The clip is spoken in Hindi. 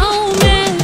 जाऊं मैं।